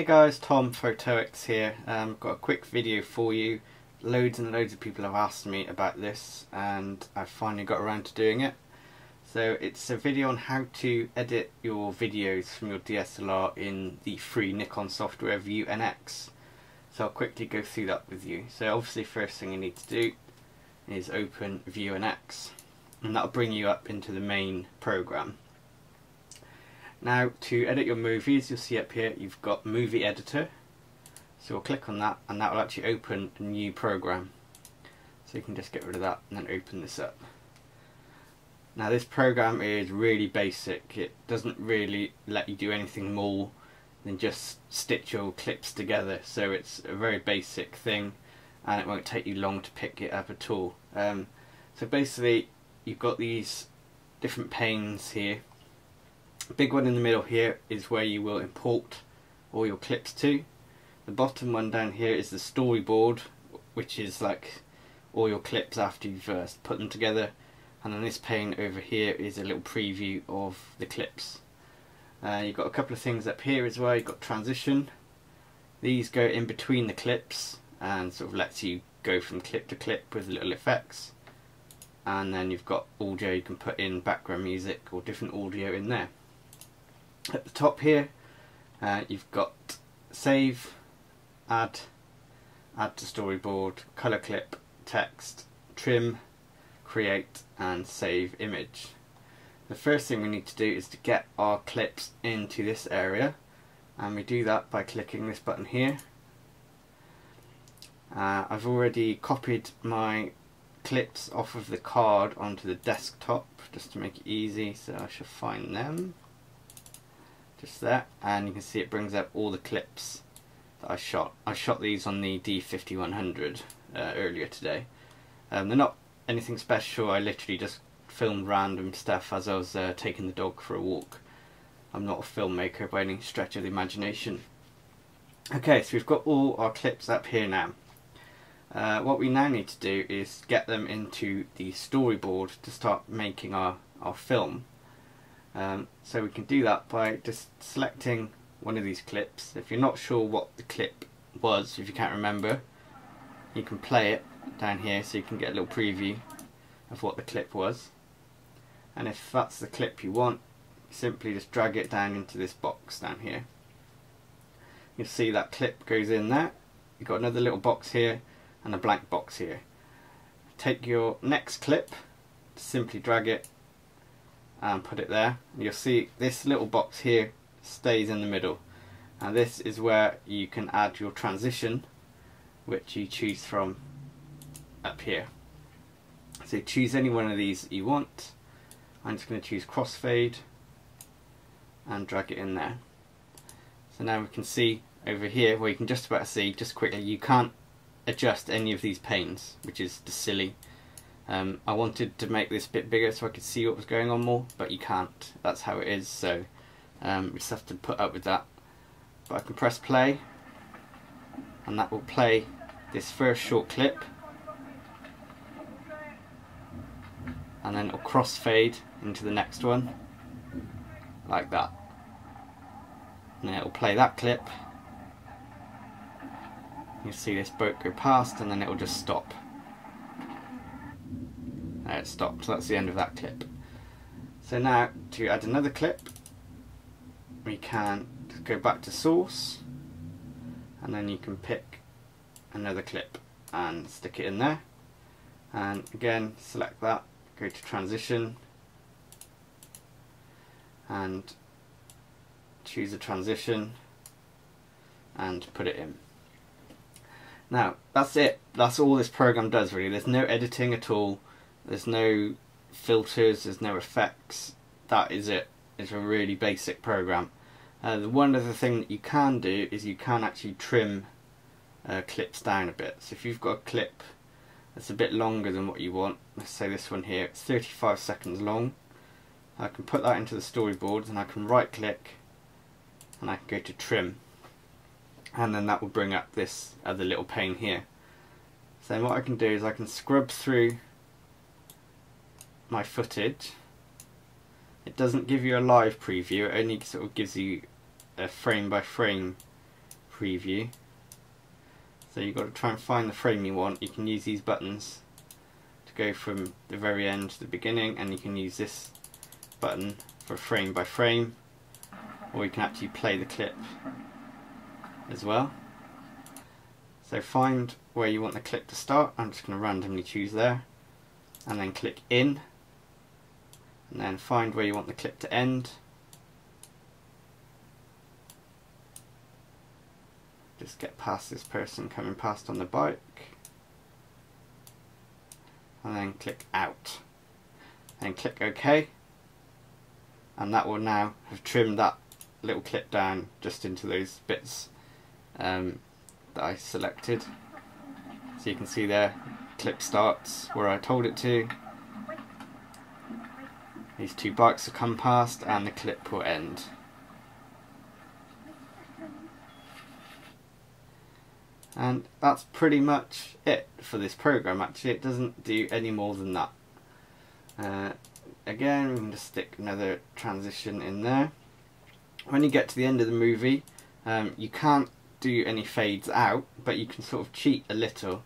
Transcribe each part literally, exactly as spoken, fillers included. Hey guys, Tom Photoix here. Um, got a quick video for you. Loads and loads of people have asked me about this and I finally got around to doing it. So it's a video on how to edit your videos from your D S L R in the free Nikon software View N X. So I'll quickly go through that with you. So obviously first thing you need to do is open View N X and that'll bring you up into the main program. Now to edit your movies, you'll see up here you've got Movie Editor, so we'll click on that and that will actually open a new program. So you can just get rid of that and then open this up. Now this program is really basic, it doesn't really let you do anything more than just stitch your clips together, so it's a very basic thing and it won't take you long to pick it up at all. Um, so basically you've got these different panes here. The big one in the middle here is where you will import all your clips to. The bottom one down here is the storyboard, which is like all your clips after you've uh, put them together, and then this pane over here is a little preview of the clips. Uh, you've got a couple of things up here as well. You've got transition. These go in between the clips and sort of lets you go from clip to clip with little effects, and then you've got audio. You can put in background music or different audio in there. At the top here uh, you've got save, add, add to storyboard, colour clip, text, trim, create and save image. The first thing we need to do is to get our clips into this area, and we do that by clicking this button here. Uh, I've already copied my clips off of the card onto the desktop just to make it easy, so I shall find them. Just there, and you can see it brings up all the clips that I shot. I shot these on the D fifty-one hundred uh, earlier today. Um, they're not anything special, I literally just filmed random stuff as I was uh, taking the dog for a walk. I'm not a filmmaker by any stretch of the imagination. Okay, so we've got all our clips up here now. Uh, what we now need to do is get them into the storyboard to start making our, our film. Um, so we can do that by just selecting one of these clips. If you're not sure what the clip was, if you can't remember, you can play it down here so you can get a little preview of what the clip was. And if that's the clip you want, simply just drag it down into this box down here. You'll see that clip goes in there. You've got another little box here and a blank box here. Take your next clip, simply drag it and put it there. You'll see this little box here stays in the middle, and this is where you can add your transition, which you choose from up here. So choose any one of these that you want. I'm just going to choose crossfade and drag it in there. So now we can see over here, where you can just about see, just quickly, you can't adjust any of these panes, which is the silly. Um, I wanted to make this a bit bigger so I could see what was going on more, but you can't. That's how it is, so um, we just have to put up with that. But I can press play, and that will play this first short clip. And then it will crossfade into the next one, like that. And then it will play that clip. You'll see this boat go past, and then it will just stop. It stopped, so that's the end of that clip. So now to add another clip, we can go back to source and then you can pick another clip and stick it in there, and again select that, go to transition and choose a transition and put it in. Now that's it, that's all this program does really. There's no editing at all. There's no filters, there's no effects, that is it. It's a really basic program. Uh, the one other thing that you can do is you can actually trim uh, clips down a bit. So if you've got a clip that's a bit longer than what you want, let's say this one here, it's thirty-five seconds long, I can put that into the storyboard and I can right click and I can go to trim, and then that will bring up this other little pane here. So then what I can do is I can scrub through my footage. It doesn't give you a live preview, it only sort of gives you a frame by frame preview. So you've got to try and find the frame you want. You can use these buttons to go from the very end to the beginning, and you can use this button for frame by frame, or you can actually play the clip as well. So find where you want the clip to start. I'm just going to randomly choose there, and then click in, and then find where you want the clip to end. Just get past this person coming past on the bike, and then click out, and click OK, and that will now have trimmed that little clip down just into those bits um, that I selected. So you can see there, clip starts where I told it to, these two bikes will come past, and the clip will end. And that's pretty much it for this program. Actually, it doesn't do any more than that. Uh, again, we can just stick another transition in there. When you get to the end of the movie, um, you can't do any fades out, but you can sort of cheat a little.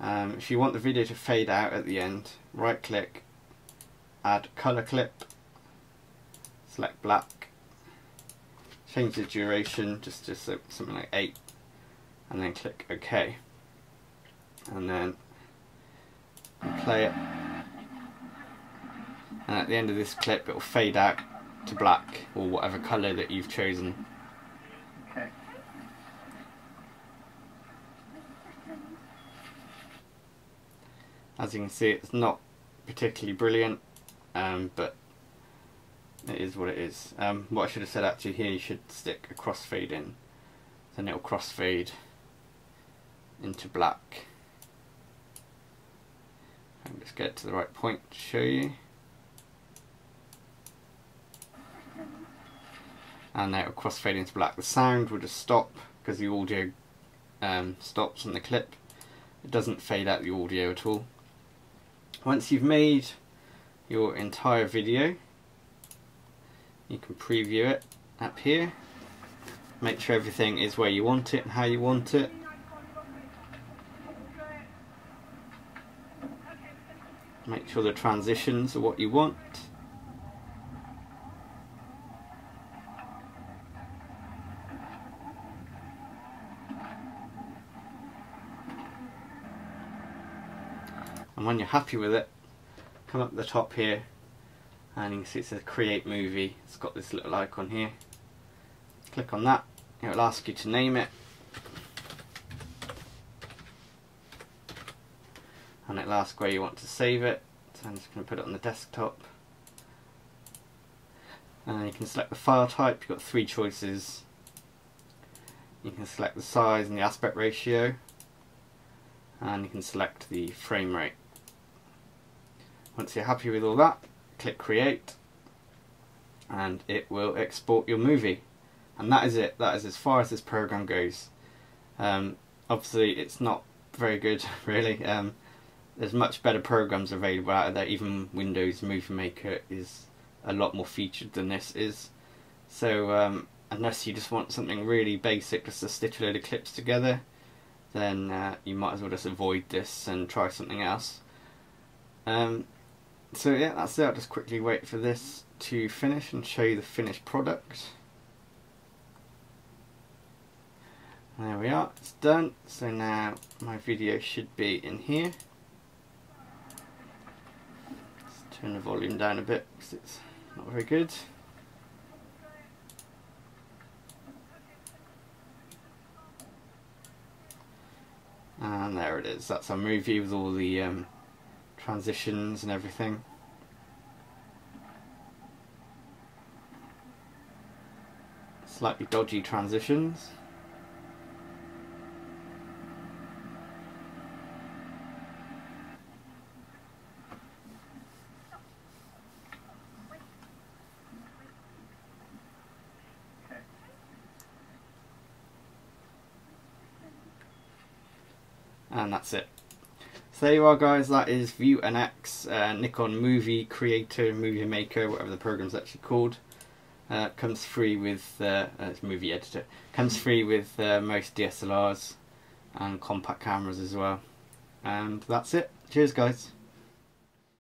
Um, if you want the video to fade out at the end, right click, add color clip, select black, change the duration just to something like eight, and then click OK, and then play it, and at the end of this clip it will fade out to black or whatever colour that you've chosen. Okay. As you can see, it's not particularly brilliant, um, but it is what it is. Um, what I should have said actually here, you should stick a crossfade in, then it will crossfade into black. And just get to the right point to show you, and now it will crossfade into black. The sound will just stop because the audio um, stops on the clip. It doesn't fade out the audio at all. Once you've made your entire video, you can preview it up here. Make sure everything is where you want it and how you want it. Make sure the transitions are what you want. And when you're happy with it, come up the top here, and you can see it says Create Movie. It's got this little icon here. Click on that, it will ask you to name it, and it'll ask where you want to save it. So I'm just going to put it on the desktop, and you can select the file type. You've got three choices. You can select the size and the aspect ratio, and you can select the frame rate. Once you're happy with all that, click create, and it will export your movie. And that is it. That is as far as this program goes. Um, obviously it's not very good really. Um, there's much better programs available out there. Even Windows Movie Maker is a lot more featured than this is. So um, unless you just want something really basic, just to stitch a load of clips together, then uh, you might as well just avoid this and try something else. Um, so yeah, that's it. I'll just quickly wait for this to finish and show you the finished product. There we are, it's done. So now my video should be in here. Let's turn the volume down a bit because it's not very good. And there it is. That's our movie with all the um, transitions and everything. Slightly dodgy transitions. And that's it. So there you are, guys. That is View N X, uh, Nikon Movie Creator, Movie Maker, whatever the program's actually called. uh, comes free with uh, it's Movie Editor, comes free with uh, most D S L Rs and compact cameras as well. And that's it. Cheers, guys.